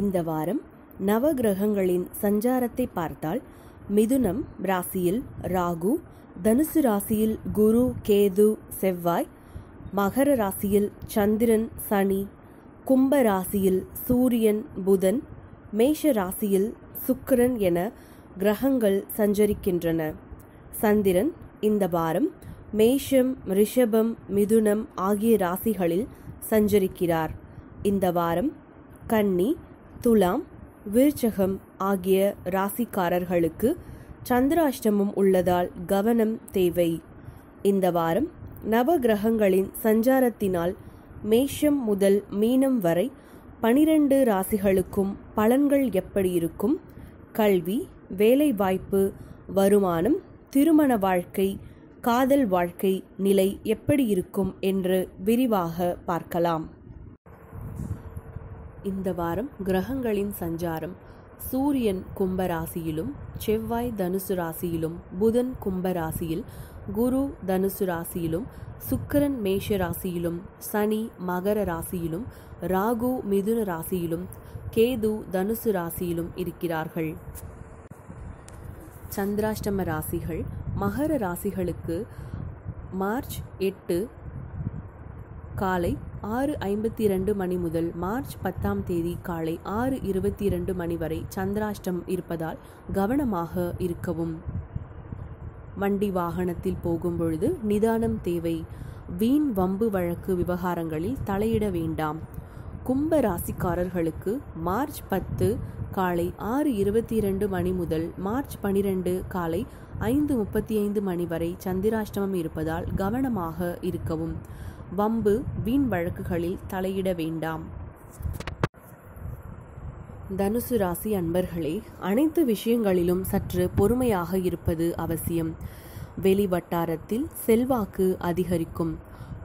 இந்த வாரம் நவ கிரகங்களின் சஞ்சாரத்தை பார்த்தால் மிதுனம் ராசியில் ராகு, தனுசு ராசியில் குரு, கேது, செவ்வாய், மகர ராசியில் சந்திரன், சனி, கும்ப ராசியில் சூரியன், புதன், மேஷ ராசியில் சுக்கிரன் என கிரகங்கள் சஞ்சரிக்கின்றன. சந்திரன் இந்த வாரம் மேஷம், ரிஷபம், மிதுனம் ஆகிய ராசிகளில் சஞ்சரிக்கிறார். இந்த வாரம் கன்னி, துலாம், விருச்சகம் ஆகிய ராசிக்காரர்களுக்கு சந்திராஷ்டமம் உள்ளதால் கவனம் தேவை. இந்த வாரம் நவகிரகங்களின் சஞ்சாரத்தினால் மேஷம் முதல் மீனம் வரை 12 ராசிகளுக்கும் பலன்கள் எப்படி இருக்கும்? கல்வி, வேலைவாய்ப்பு, வருமானம், திருமண வாழ்க்கை, காதல் வாழ்க்கை நிலை எப்படி இருக்கும் என்று விரிவாக பார்க்கலாம். இந்த வாரம் கிரகங்களின் சஞ்சாரம். சூரியன் கும்பராசியிலும், செவ்வாய் தனுசு ராசியிலும், புதன் கும்பராசியில், குரு தனுசு ராசியிலும், சுக்கிரன் மேஷ ராசியிலும், சனி மகர ராசியிலும், ராகு மிதுன ராசியிலும், கேது தனுசு ராசியிலும் இருக்கிறார்கள். சந்திராஷ்டம ராசிகள் மகர ராசிகளுக்கு மார்ச் 8 காலை 6:52 மணி முதல் மார்ச் 10 தேதி காலை 6:22 மணி வரை சந்திராஷ்டம் இருப்பதால் கவனமாக இருக்கவும். வண்டி வாகனத்தில் போகும் பொழுது நிதானம் தேவை. வீண் வம்பு வழக்கு விவகாரங்களில் தலையிட வேண்டாம். கும்ப ராசிக்காரர்களுக்கு மார்ச் 10 காலை 6:22 மணி முதல் மார்ச் 12 காலை 5:35 மணி வரை சந்திராஷ்டமம் இருப்பதால் கவனமாக இருக்கவும். வம்பு வீண் வழக்குகளில் தலையிட வேண்டாம். தனுசு ராசி அன்பர்களே, அனைத்து விஷயங்களிலும் சற்று பொறுமையாக இருப்பது அவசியம். வெளி வட்டாரத்தில் செல்வாக்கு அதிகரிக்கும்.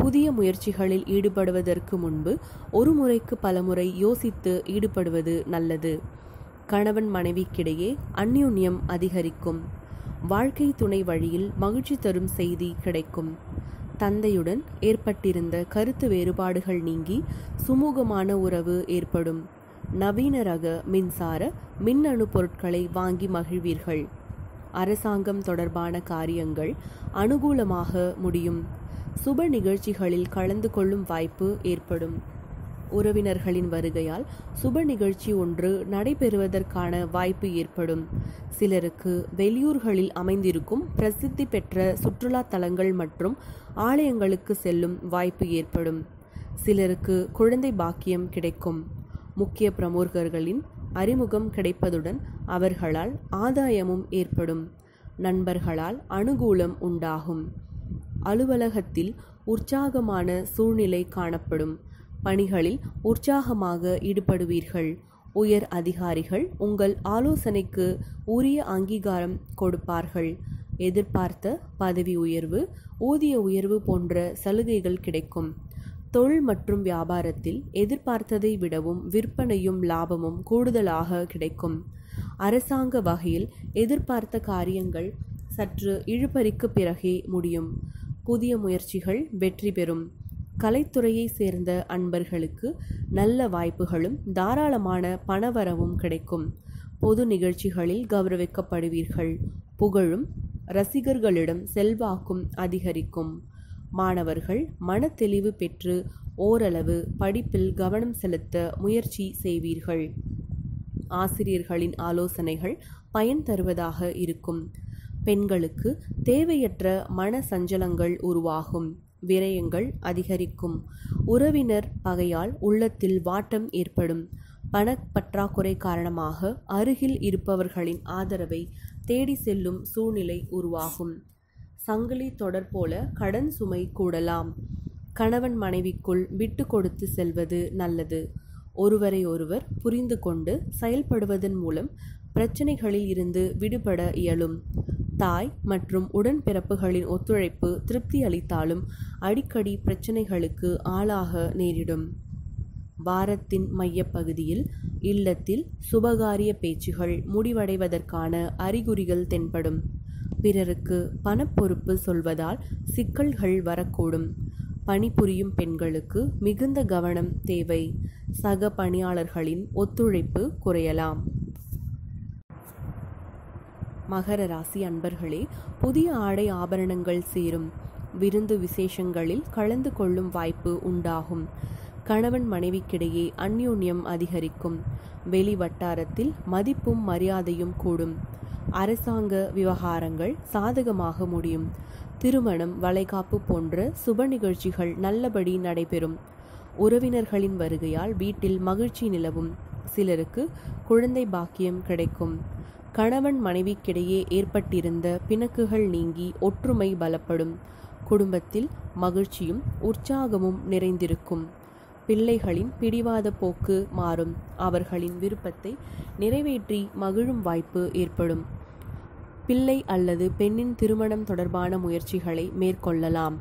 புதிய முயற்சிகளில் ஈடுபடுவதற்கு முன்பு ஒரு முறைக்கு பலமுறை யோசித்து ஈடுபடுவது நல்லது. கணவன் மனைவிக்கிடையே அந்யோன்யம் அதிகரிக்கும். வாழ்க்கை துணை வழியில் மகிழ்ச்சி தரும் செய்தி கிடைக்கும். தந்தையுடன் ஏற்பட்டிருந்த கருத்து வேறுபாடுகள் நீங்கி சுமூகமான உறவு ஏற்படும். நவீன ரக மின்சார மின்னணு பொருட்களை வாங்கி மகிழ்வீர்கள். அரசாங்கம் தொடர்பான காரியங்கள் அனுகூலமாக முடியும். சுப நிகழ்ச்சிகளில் கலந்து கொள்ளும் வாய்ப்பு ஏற்படும். உறவினர்களின் வருகையால் சுப நிகழ்ச்சி ஒன்று நடைபெறுவதற்கான வாய்ப்பு ஏற்படும். சிலருக்கு வெளியூர்களில் அமைந்திருக்கும் பிரசித்தி பெற்ற சுற்றுலா தலங்கள் மற்றும் ஆலயங்களுக்கு செல்லும் வாய்ப்பு ஏற்படும். சிலருக்கு குழந்தை பாக்கியம் கிடைக்கும். முக்கிய பிரமுகர்களின் அறிமுகம் கிடைப்பதுடன் அவர்களால் ஆதாயமும் ஏற்படும். நண்பர்களால் அனுகூலம் உண்டாகும். அலுவலகத்தில் உற்சாகமான சூழ்நிலை காணப்படும். பணிகளில் உற்சாகமாக ஈடுபடுவீர்கள். உயர் அதிகாரிகள் உங்கள் ஆலோசனைக்கு உரிய அங்கீகாரம் கொடுப்பார்கள். எதிர்பார்த்த பதவி உயர்வு, ஊதிய உயர்வு போன்ற சலுகைகள் கிடைக்கும். தொழில் மற்றும் வியாபாரத்தில் எதிர்பார்த்ததை விடவும் விற்பனையும் லாபமும் கூடுதலாக கிடைக்கும். அரசாங்க வகையில் எதிர்பார்த்த காரியங்கள் சற்று இழுபறிக்கு பிறகே முடியும். புதிய முயற்சிகள் வெற்றி பெறும். கலைத்துறையை சேர்ந்த அன்பர்களுக்கு நல்ல வாய்ப்புகளும் தாராளமான பணவரவும் கிடைக்கும். பொது நிகழ்ச்சிகளில் கௌரவிக்கப்படுவீர்கள். புகழும் ரசிகர்களிடம் செல்வாக்கும் அதிகரிக்கும். மாணவர்கள் மன தெளிவு பெற்று ஓரளவு படிப்பில் கவனம் செலுத்த முயற்சி செய்வீர்கள். ஆசிரியர்களின் ஆலோசனைகள் பயன் தருவதாக இருக்கும். பெண்களுக்கு தேவையற்ற மன சஞ்சலங்கள் உருவாகும். விரயங்கள் அதிகரிக்கும். உறவினர் பகையால் உள்ளத்தில் வாட்டம் ஏற்படும். பணப்பற்றாக்குறை காரணமாக அருகில் இருப்பவர்களின் ஆதரவை தேடி செல்லும் சூழ்நிலை உருவாகும். சங்கிலி தொடர் போல கடன் சுமை கூடலாம். கணவன் மனைவிக்குள் விட்டு கொடுத்து செல்வது நல்லது. ஒருவரை ஒருவர் புரிந்து கொண்டு செயல்படுவதன் மூலம் பிரச்சனைகளில் இருந்து விடுபட இயலும். தாய் மற்றும் உடன்பிறப்புகளின் ஒத்துழைப்பு திருப்தி அளித்தாலும் அடிக்கடி பிரச்சனைகளுக்கு ஆளாக நேரிடும். வாரத்தின் மையப்பகுதியில் இல்லத்தில் சுபகாரிய பேச்சுகள் முடிவடைவதற்கான அறிகுறிகள் தென்படும். பிறருக்கு பணப்பொறுப்பு சொல்வதால் சிக்கல்கள் வரக்கூடும். பணிபுரியும் பெண்களுக்கு மிகுந்த கவனம் தேவை. சக பணியாளர்களின் ஒத்துழைப்பு குறையலாம். மகர ராசி அன்பர்களே, புதிய ஆடை ஆபரணங்கள் சேரும். விருந்து விசேஷங்களில் கலந்து கொள்ளும் வாய்ப்பு உண்டாகும். கணவன் மனைவிக்கிடையே அந்யோன்யம் அதிகரிக்கும். வெளி வட்டாரத்தில் மதிப்பும் மரியாதையும் கூடும். அரசாங்க விவகாரங்கள் சாதகமாக முடியும். திருமணம், வளைகாப்பு போன்ற சுப நிகழ்ச்சிகள் நல்லபடி நடைபெறும். உறவினர்களின் வருகையால் வீட்டில் மகிழ்ச்சி நிலவும். சிலருக்கு குழந்தை பாக்கியம் கிடைக்கும். கணவன் மனைவிக்கிடையே ஏற்பட்டிருந்த பிணக்குகள் நீங்கி ஒற்றுமை பலப்படும். குடும்பத்தில் மகிழ்ச்சியும் உற்சாகமும் நிறைந்திருக்கும். பிள்ளைகளின் பிடிவாத போக்கு மாறும். அவர்களின் விருப்பத்தை நிறைவேற்றி மகிழும் வாய்ப்பு ஏற்படும். பிள்ளை அல்லது பெண்ணின் திருமணம் தொடர்பான முயற்சிகளை மேற்கொள்ளலாம்.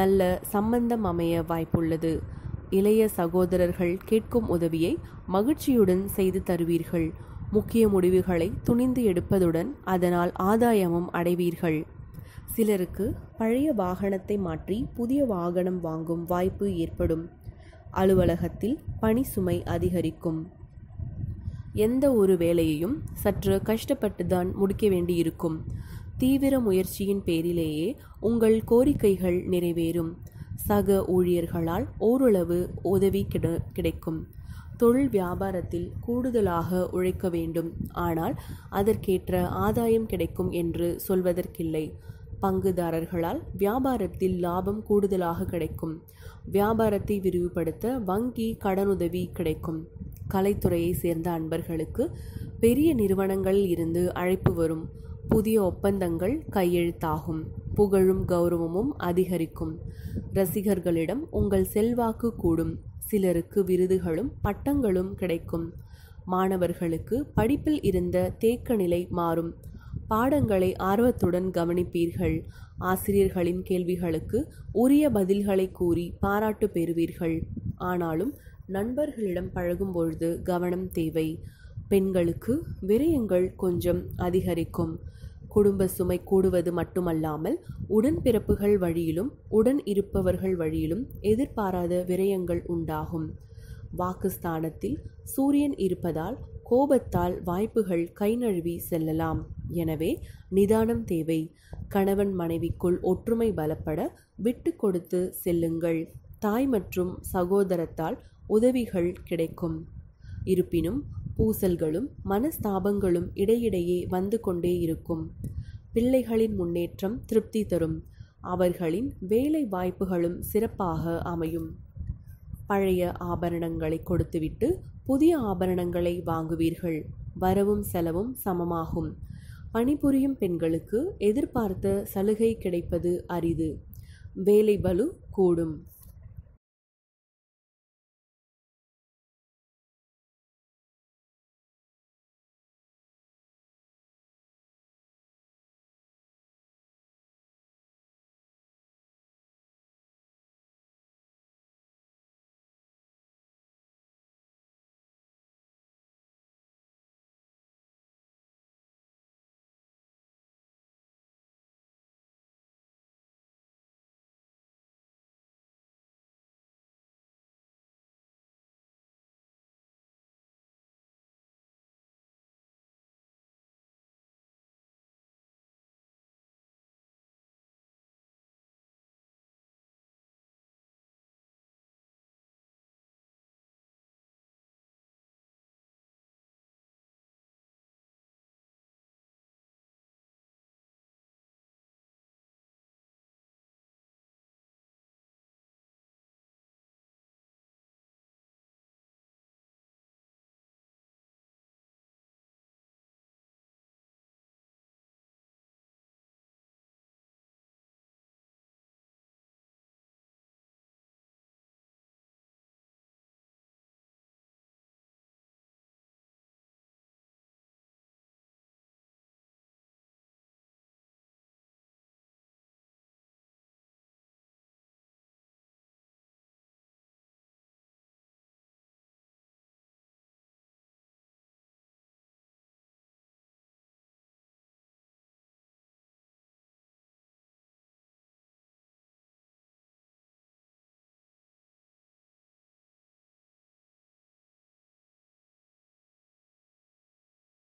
நல்ல சம்பந்தம் அமைய வாய்ப்புள்ளது. இளைய சகோதரர்கள் கேட்கும் உதவியை மகிழ்ச்சியுடன் செய்து தருவீர்கள். முக்கிய முடிவுகளை துணிந்து எடுப்பதுடன் அதனால் ஆதாயமும் அடைவீர்கள். சிலருக்கு பழைய வாகனத்தை மாற்றி புதிய வாகனம் வாங்கும் வாய்ப்பு ஏற்படும். அலுவலகத்தில் பணி சுமை அதிகரிக்கும். எந்த ஒரு வேலையையும் சற்று கஷ்டப்பட்டுதான் முடிக்க வேண்டியிருக்கும். தீவிர முயற்சியின் பேரிலேயே உங்கள் கோரிக்கைகள் நிறைவேறும். சக ஊழியர்களால் ஓரளவு உதவி கிடைக்கும். தொழில் வியாபாரத்தில் கூடுதலாக உழைக்க வேண்டும், ஆனால் அதற்கேற்ற ஆதாயம் கிடைக்கும் என்று சொல்வதற்கில்லை. பங்குதாரர்களால் வியாபாரத்தில் லாபம் கூடுதலாக கிடைக்கும். வியாபாரத்தை விரிவுபடுத்த வங்கி கடனுதவி கிடைக்கும். கலைத்துறையை சேர்ந்த அன்பர்களுக்கு பெரிய நிறுவனங்களில் இருந்து அழைப்பு வரும். புதிய ஒப்பந்தங்கள் கையெழுத்தாகும். புகழும் கௌரவமும் அதிகரிக்கும். ரசிகர்களிடம் உங்கள் செல்வாக்கு கூடும். சிலருக்கு விருதுகளும் பட்டங்களும் கிடைக்கும். மாணவர்களுக்கு படிப்பில் இருந்த தேக்க நிலை மாறும். பாடங்களை ஆர்வத்துடன் கவனிப்பீர்கள். ஆசிரியர்களின் கேள்விகளுக்கு உரிய பதில்களை கூறி பாராட்டு பெறுவீர்கள். ஆனாலும் நண்பர்களிடம் பழகும் பொழுது கவனம் தேவை. பெண்களுக்கு விரயங்கள் கொஞ்சம் அதிகரிக்கும். குடும்ப சுமை கூடுவது மட்டுமல்லாமல் உடன்பிறப்புகள் வழியிலும் உடன் இருப்பவர்கள் வழியிலும் எதிர்பாராத விரயங்கள் உண்டாகும். வாக்குஸ்தானத்தில் சூரியன் இருப்பதால் கோபத்தால் வாய்ப்புகள் கை நழுவி செல்லலாம். எனவே நிதானம் தேவை. கணவன் மனைவிக்குள் ஒற்றுமை பலப்பட விட்டு கொடுத்து செல்லுங்கள். தாய் மற்றும் சகோதரத்தால் உதவிகள் கிடைக்கும். இருப்பினும் பூசல்களும் மனஸ்தாபங்களும் இடையிடையே வந்து கொண்டே இருக்கும். பிள்ளைகளின் முன்னேற்றம் திருப்தி தரும். அவர்களின் வேலை வாய்ப்புகளும் சிறப்பாக அமையும். பழைய ஆபரணங்களை கொடுத்துவிட்டு புதிய ஆபரணங்களை வாங்குவீர்கள். வரவும் செலவும் சமமாகும். பணிபுரியும் பெண்களுக்கு எதிர்பார்த்த சலுகை கிடைப்பது அரிது. வேலை பளு கூடும்.